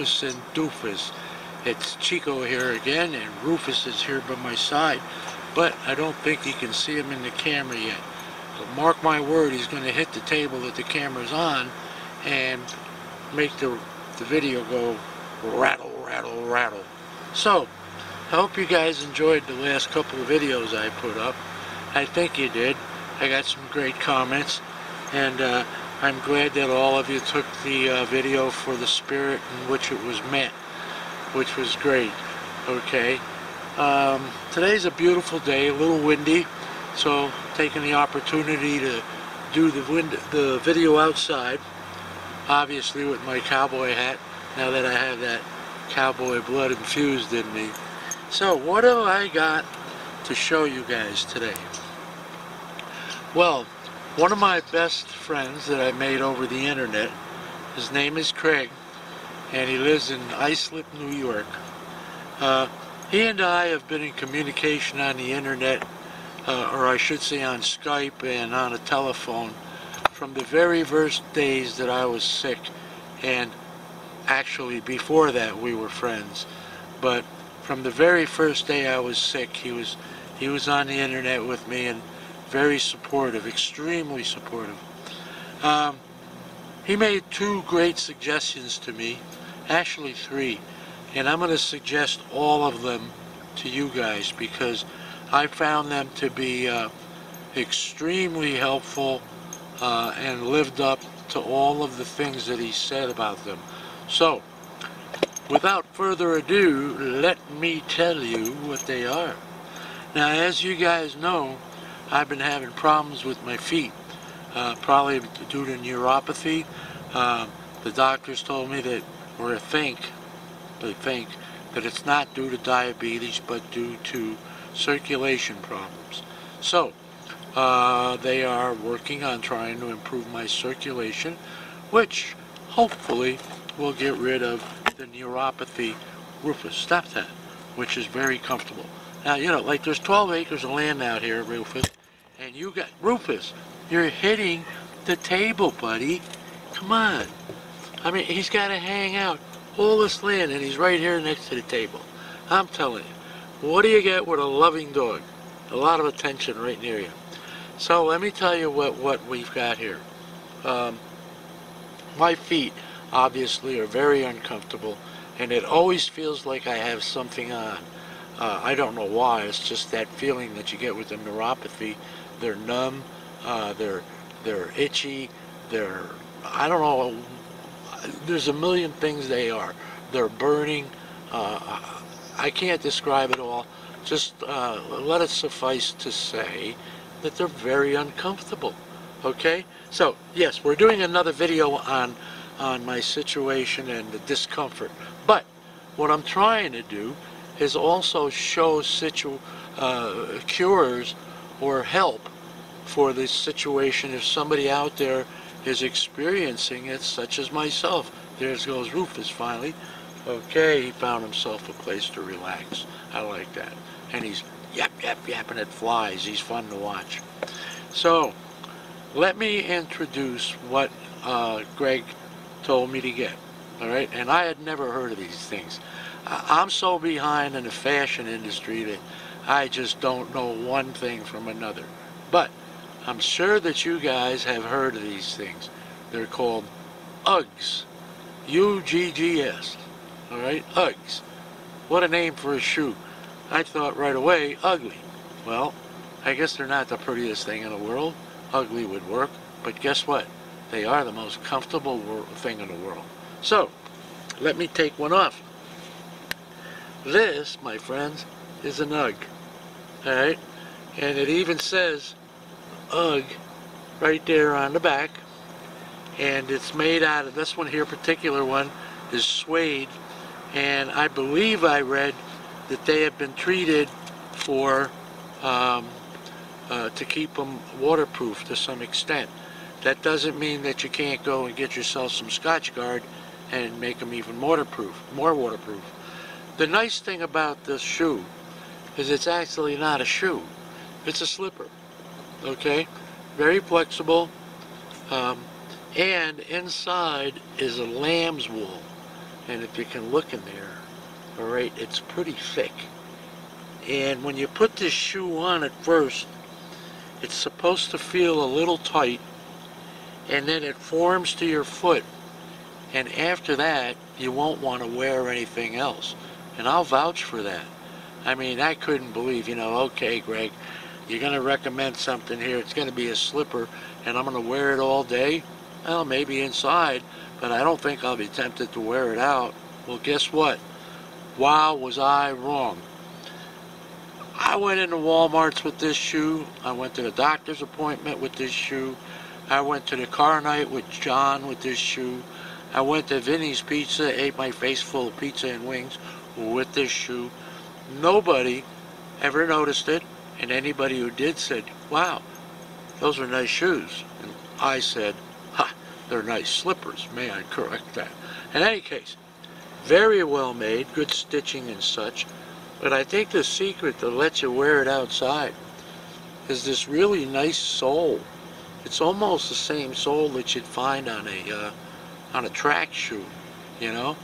Rufus and Dufus. It's Chico here again, and Rufus is here by my side, but I don't think he can see him in the camera yet. But mark my word, he's going to hit the table that the camera's on and make the video go rattle, rattle, rattle. So, I hope you guys enjoyed the last couple of videos I put up. I think you did. I got some great comments, and I'm glad that all of you took the video for the spirit in which it was meant, which was great. Okay, today's a beautiful day, a little windy, so taking the opportunity to do the video outside, obviously with my cowboy hat, now that I have that cowboy blood infused in me. So what have I got to show you guys today? Well, one of my best friends that I made over the internet, his name is Craig, and he lives in Islip, New York. He and I have been in communication on the internet, or I should say on Skype and on a telephone, from the very first days that I was sick, and actually before that we were friends, but from the very first day I was sick, he was on the internet with me and very supportive, extremely supportive. He made two great suggestions to me, actually three, and I'm going to suggest all of them to you guys because I found them to be extremely helpful and lived up to all of the things that he said about them. So, without further ado, let me tell you what they are. Now, as you guys know, I've been having problems with my feet, probably due to neuropathy. The doctors told me that, or they think that it's not due to diabetes, but due to circulation problems. So they are working on trying to improve my circulation, which hopefully will get rid of the neuropathy. Rufus, stop that, which is very comfortable. Now, you know, like there's 12 acres of land out here, Rufus. And you got, Rufus, you're hitting the table, buddy. Come on. I mean, he's got to hang out all this land, and he's right here next to the table. I'm telling you, what do you get with a loving dog? A lot of attention right near you. So let me tell you what we've got here. My feet, obviously, are very uncomfortable, and it always feels like I have something on. I don't know why. It's just that feeling that you get with the neuropathy. They're numb, they're itchy, they're, I don't know, there's a million things they are. They're burning, I can't describe it all, just let it suffice to say that they're very uncomfortable, okay? So, yes, we're doing another video on my situation and the discomfort, but what I'm trying to do is also show cures or help for this situation if somebody out there is experiencing it, such as myself. There goes Rufus finally. Okay, he found himself a place to relax. I like that. And he's yap, yap, yapping at flies. He's fun to watch. So, let me introduce what Greg told me to get. All right, and I had never heard of these things. I'm so behind in the fashion industry that I just don't know one thing from another. But I'm sure that you guys have heard of these things. They're called Uggs. U-G-G-S. All right, Uggs. What a name for a shoe. I thought right away, ugly. Well, I guess they're not the prettiest thing in the world. Ugly would work. But guess what? They are the most comfortable thing in the world. So, let me take one off. This, my friends, is an Ugg. Alright? And it even says Ugg right there on the back. And it's made out of, this one here, particular one, is suede. And I believe I read that they have been treated for, to keep them waterproof to some extent. That doesn't mean that you can't go and get yourself some Scotchgard and make them even waterproof, more waterproof. The nice thing about this shoe is it's actually not a shoe, it's a slipper, okay? Very flexible, and inside is a lamb's wool. and if you can look in there, all right, it's pretty thick. And when you put this shoe on at first, it's supposed to feel a little tight, and then it forms to your foot, and after that you won't want to wear anything else. And I'll vouch for that. I mean, I couldn't believe, you know, okay, Greg, you're going to recommend something here. It's going to be a slipper, and I'm going to wear it all day. Well, maybe inside, but I don't think I'll be tempted to wear it out. Well, guess what? Wow, was I wrong. I went into Walmart's with this shoe. I went to the doctor's appointment with this shoe. I went to the car night with John with this shoe. I went to Vinnie's Pizza, ate my face full of pizza and wings with this shoe. Nobody ever noticed it, and anybody who did said, wow, those are nice shoes. And I said, ha, they're nice slippers. May I correct that? In any case, very well made, good stitching and such. But I think the secret that lets you wear it outside is this really nice sole. It's almost the same sole that you'd find on a track shoe, you know.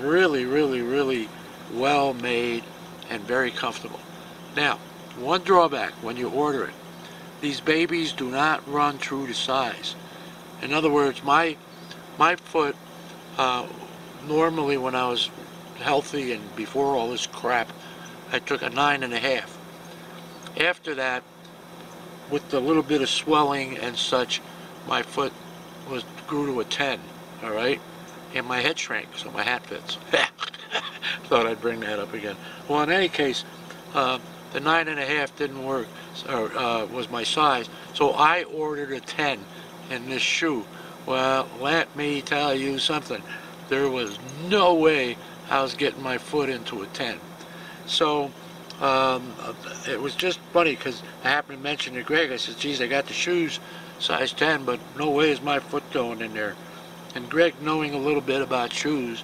Really, really, really well made and very comfortable. Now, one drawback when you order it, these babies do not run true to size. In other words, my foot, normally when I was healthy and before all this crap, I took a 9.5. After that, with the little bit of swelling and such, my foot grew to a 10, all right? And my head shrank, so my hat fits. Thought I'd bring that up again. Well, in any case, the 9.5 didn't work, or was my size, so I ordered a 10 in this shoe. Well, let me tell you something. There was no way I was getting my foot into a 10. So it was just funny because I happened to mention to Greg, I said, geez, I got the shoes size 10, but no way is my foot going in there. And Greg, knowing a little bit about shoes,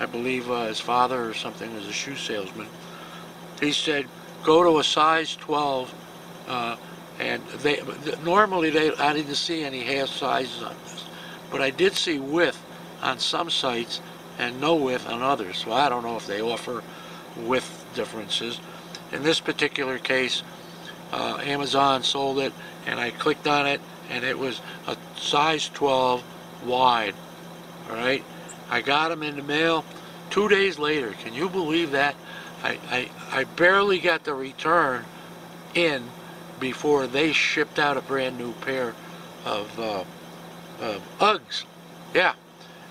I believe his father or something was a shoe salesman, he said, go to a size 12, and normally I didn't see any half sizes on this, but I did see width on some sites and no width on others. So I don't know if they offer width differences. In this particular case, Amazon sold it, and I clicked on it, and it was a size 12 wide. All right, I got them in the mail 2 days later. Can you believe that? I barely got the return in before they shipped out a brand new pair of Uggs. Yeah,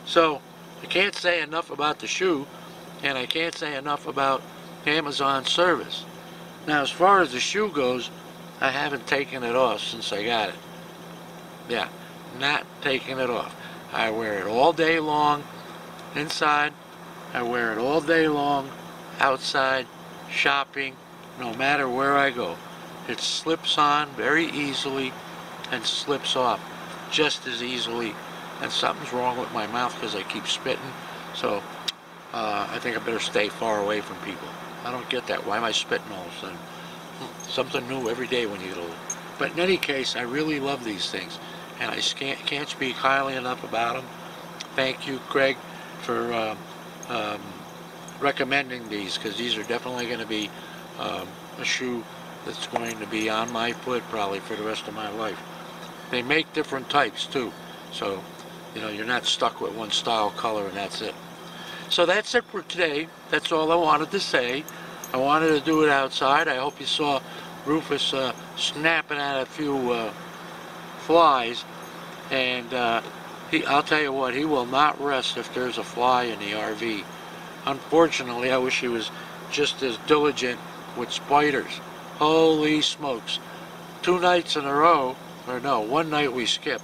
so I can't say enough about the shoe, and I can't say enough about Amazon service. Now, as far as the shoe goes, I haven't taken it off since I got it. Yeah, not taking it off. I wear it all day long inside. I wear it all day long outside, shopping, no matter where I go. It slips on very easily and slips off just as easily. And something's wrong with my mouth because I keep spitting, so I think I better stay far away from people. I don't get that. Why am I spitting all of a sudden? Something new every day when you get older. But in any case, I really love these things, and I can't speak highly enough about them. Thank you, Craig, for recommending these, because these are definitely going to be a shoe that's going to be on my foot probably for the rest of my life. They make different types too, so you know, you're not stuck with one style, color, and that's it. So that's it for today. That's all I wanted to say. I wanted to do it outside. I hope you saw Rufus snapping at a few flies, and I'll tell you what, he will not rest if there's a fly in the RV. Unfortunately, I wish he was just as diligent with spiders. Holy smokes. 1 night we skipped,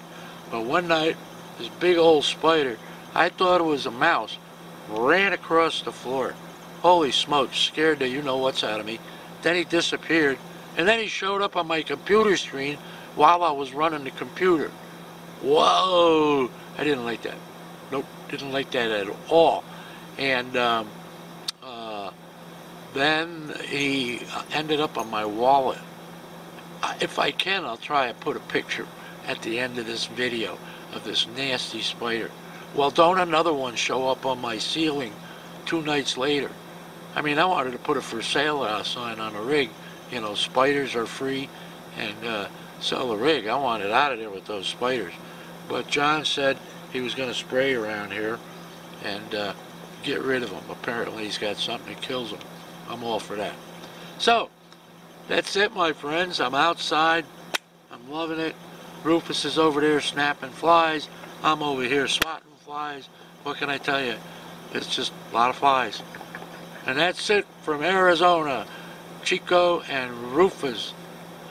but one night this big old spider, I thought it was a mouse, ran across the floor. Holy smokes, scared the you-know-what's out of me. Then he disappeared, and then he showed up on my computer screen while I was running the computer. Whoa! I didn't like that. Nope, didn't like that at all. And then he ended up on my wallet. If I can, I'll try and put a picture at the end of this video of this nasty spider. Well, don't another one show up on my ceiling 2 nights later. I mean, I wanted to put a for sale sign on the rig. You know, spiders are free, and sell the rig. I wanted out of there with those spiders. But John said he was going to spray around here and get rid of them. Apparently he's got something that kills them. I'm all for that. So, that's it, my friends. I'm outside. I'm loving it. Rufus is over there snapping flies. I'm over here swatting flies. What can I tell you? It's just a lot of flies. And that's it from Arizona. Chico and Rufus.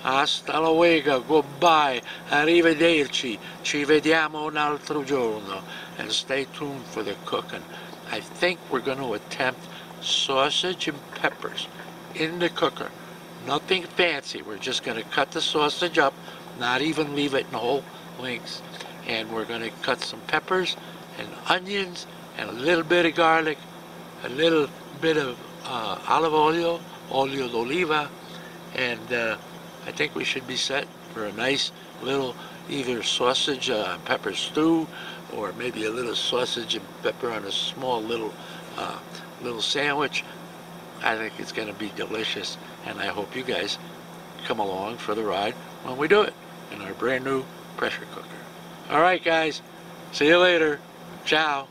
Hasta luego. Goodbye. Arrivederci. Ci vediamo un altro giorno. And stay tuned for the cooking. I think we're going to attempt sausage and peppers in the cooker. Nothing fancy. We're just going to cut the sausage up, not even leave it in whole lengths. And we're going to cut some peppers and onions and a little bit of garlic, a little bit of olive oil, olio d'oliva, and I think we should be set for a nice little either sausage pepper stew, or maybe a little sausage and pepper on a small little sandwich. I think it's going to be delicious, and I hope you guys come along for the ride when we do it in our brand new pressure cooker. All right, guys. See you later. Ciao.